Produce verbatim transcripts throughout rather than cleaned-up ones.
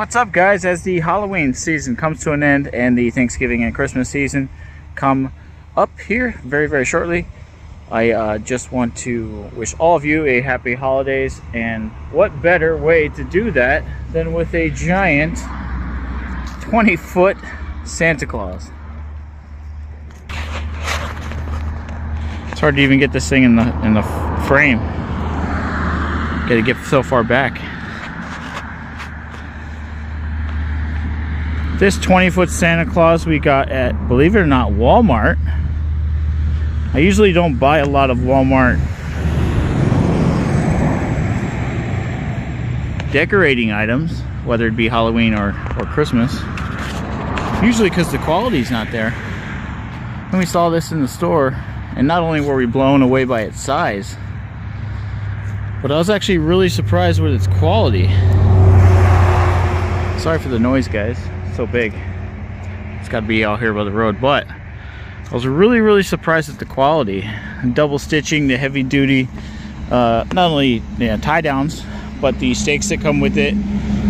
What's up, guys? As the Halloween season comes to an end and the Thanksgiving and Christmas season come up here very very shortly, I uh, just want to wish all of you a happy holidays, and what better way to do that than with a giant twenty foot Santa Claus. It's hard to even get this thing in the in the frame. Gotta get so far back. This twenty foot Santa Claus we got at, believe it or not, Walmart. I usually don't buy a lot of Walmart decorating items, whether it be Halloween or, or Christmas. Usually because the quality's not there. When we saw this in the store, and not only were we blown away by its size, but I was actually really surprised with its quality. Sorry for the noise, guys. So big. It's got to be out here by the road, but I was really really surprised at the quality. Double stitching, the heavy duty uh, not only yeah, tie downs, but the stakes that come with it,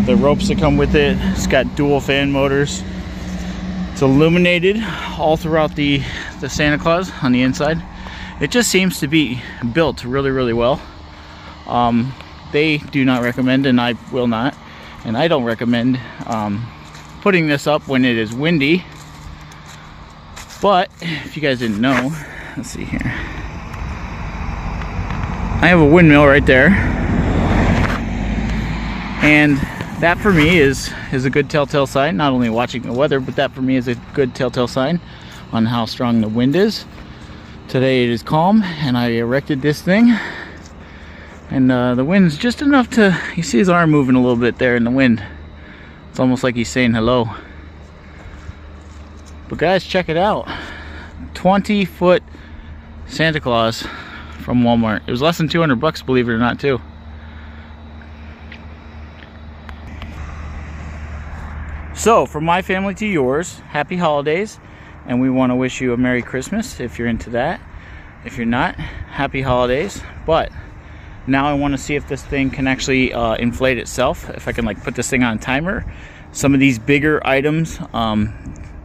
the ropes that come with it. It's got dual fan motors. It's illuminated all throughout the, the Santa Claus on the inside. It just seems to be built really really well. Um, they do not recommend, and I will not, and I don't recommend um, putting this up when it is windy, but if you guys didn't know, let's see here, I have a windmill right there, and that for me is is a good telltale sign. Not only watching the weather, but that for me is a good telltale sign on how strong the wind is. Today it is calm, and I erected this thing, and uh, the wind's just enough to, you see his arm moving a little bit there in the wind. It's almost like he's saying hello. But guys, check it out. twenty foot Santa Claus from Walmart. It was less than two hundred bucks, believe it or not, too. So, from my family to yours, happy holidays. And we want to wish you a Merry Christmas if you're into that. If you're not, happy holidays. But now I want to see if this thing can actually uh, inflate itself, if I can like put this thing on a timer. Some of these bigger items, um,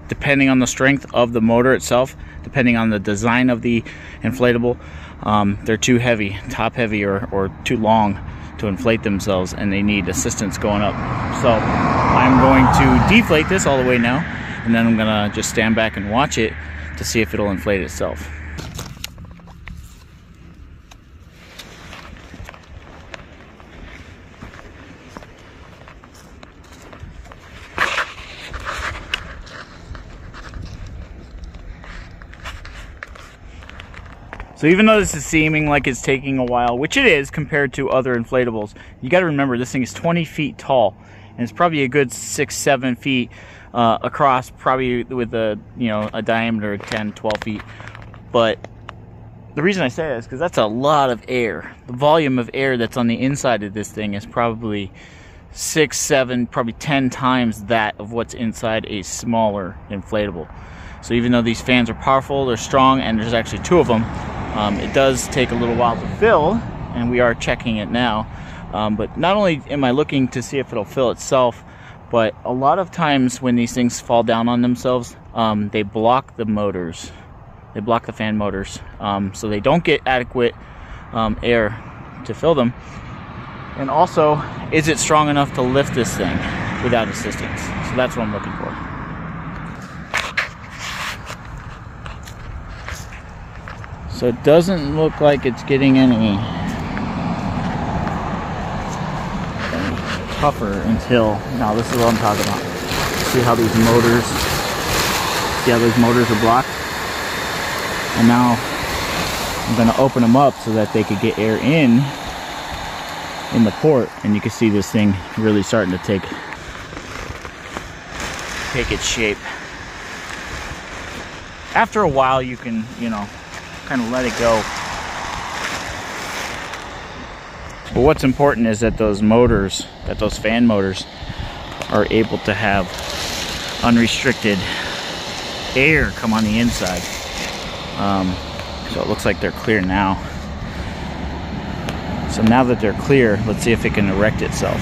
depending on the strength of the motor itself, depending on the design of the inflatable, um, they're too heavy, top heavy, or, or too long to inflate themselves, and they need assistance going up. So I'm going to deflate this all the way now, and then I'm gonna just stand back and watch it to see if it'll inflate itself. So even though this is seeming like it's taking a while, which it is compared to other inflatables, you got to remember this thing is twenty feet tall, and it's probably a good six, seven feet uh, across, probably with a you know a diameter of ten, twelve feet. But the reason I say that is because that's a lot of air. The volume of air that's on the inside of this thing is probably six, seven, probably ten times that of what's inside a smaller inflatable. So even though these fans are powerful, they're strong, and there's actually two of them. Um, it does take a little while to fill, and we are checking it now. Um, but not only am I looking to see if it'll fill itself, but a lot of times when these things fall down on themselves, um, they block the motors. They block the fan motors. Um, so they don't get adequate um, air to fill them. And also, is it strong enough to lift this thing without assistance? So that's what I'm looking for. So it doesn't look like it's getting any tougher until, now this is what I'm talking about. See how these motors, see how those motors are blocked? And now I'm gonna open them up so that they could get air in, in the port, and you can see this thing really starting to take, take its shape. After a while you can, you know, kind of let it go. But what's important is that those motors, that those fan motors, are able to have unrestricted air come on the inside. Um, so it looks like they're clear now. So now that they're clear, let's see if it can erect itself.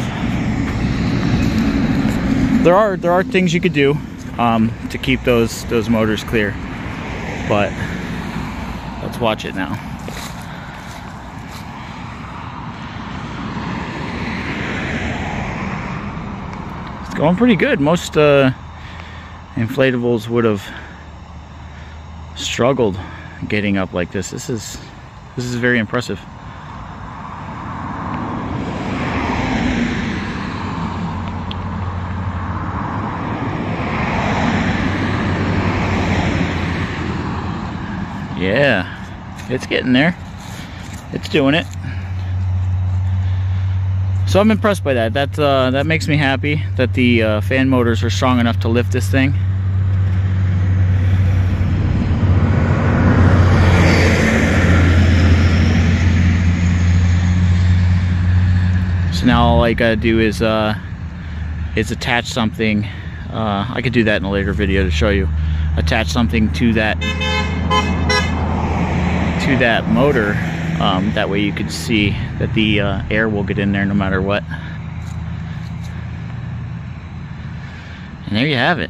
there are there are things you could do um, to keep those those motors clear, but let's watch it now. It's going pretty good. Most uh, inflatables would have struggled getting up like this. This is this is very impressive. Yeah, it's getting there. It's doing it. So I'm impressed by that. That uh, that makes me happy that the uh, fan motors are strong enough to lift this thing. So now all I gotta do is uh, is attach something. Uh, I could do that in a later video to show you. Attach something to that. To that motor, um, that way you could see that the uh, air will get in there no matter what. And there you have it,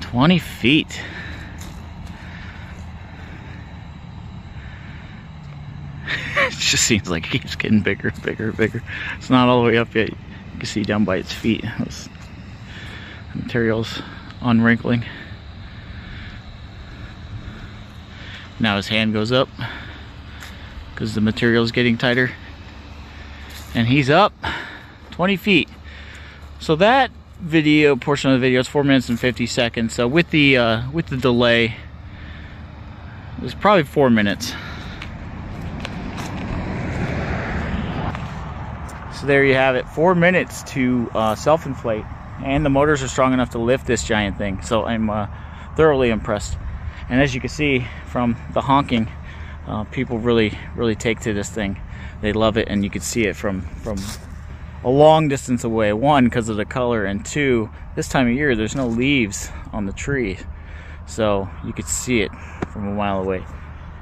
twenty feet. It just seems like it keeps getting bigger and bigger and bigger. It's not all the way up yet. You can see down by its feet, those materials unwrinkling. Now his hand goes up because the material is getting tighter, and he's up twenty feet. So that video portion of the video is four minutes and fifty seconds. So with the uh, with the delay, it was probably four minutes. So there you have it, four minutes to uh, self-inflate, and the motors are strong enough to lift this giant thing. So I'm uh, thoroughly impressed. And as you can see from the honking, uh, people really, really take to this thing. They love it, and you can see it from, from a long distance away. One, because of the color, and two, this time of year, there's no leaves on the tree. So you could see it from a mile away.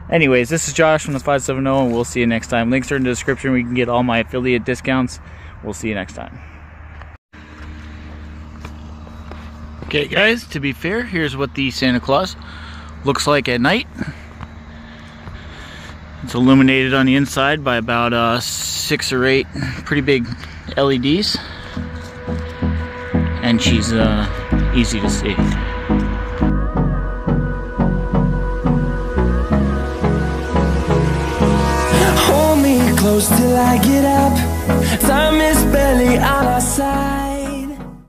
Anyways, this is Josh from the five seventy, and we'll see you next time. Links are in the description where you can get all my affiliate discounts. We'll see you next time. Okay, guys, to be fair, here's what the Santa Claus looks like at night. It's illuminated on the inside by about uh, six or eight pretty big L E Ds, and she's uh, easy to see. Hold me close till I get up. Time is barely on our side.